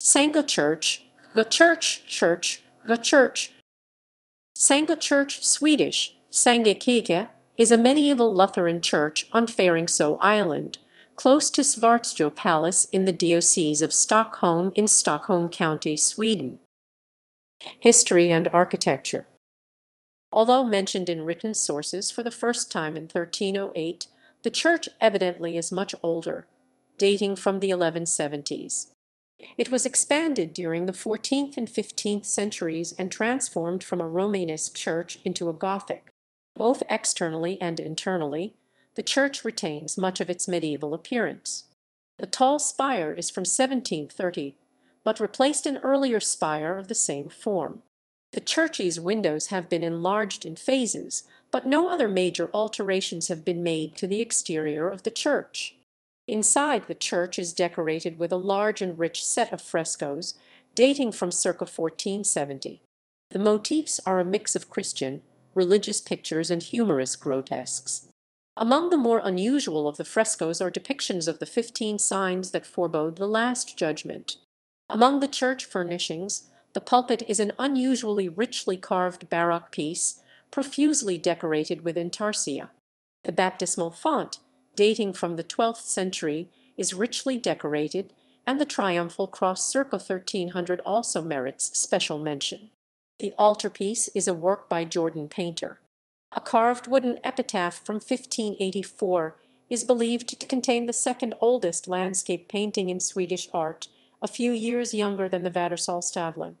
Sånga Church, the church church, the church. Sånga Church, Swedish, Sånga, is a medieval Lutheran church on Färingsö Island, close to Svartsjö Palace in the Diocese of Stockholm in Stockholm County, Sweden. History and architecture. Although mentioned in written sources for the first time in 1308, the church evidently is much older, dating from the 1170s. It was expanded during the 14th and 15th centuries and transformed from a Romanesque church into a Gothic. Both externally and internally, the church retains much of its medieval appearance. The tall spire is from 1730, but replaced an earlier spire of the same form. The church's windows have been enlarged in phases, but no other major alterations have been made to the exterior of the church. Inside, the church is decorated with a large and rich set of frescoes, dating from circa 1470. The motifs are a mix of Christian, religious pictures and humorous grotesques. Among the more unusual of the frescoes are depictions of the 15 signs that forebode the Last Judgment. Among the church furnishings, the pulpit is an unusually richly carved baroque piece, profusely decorated with intarsia. The baptismal font, dating from the 12th century, is richly decorated, and the triumphal cross circa 1300 also merits special mention. The altarpiece is a work by Jordan Painter. A carved wooden epitaph from 1584 is believed to contain the second oldest landscape painting in Swedish art, a few years younger than the Vädersolstavlan.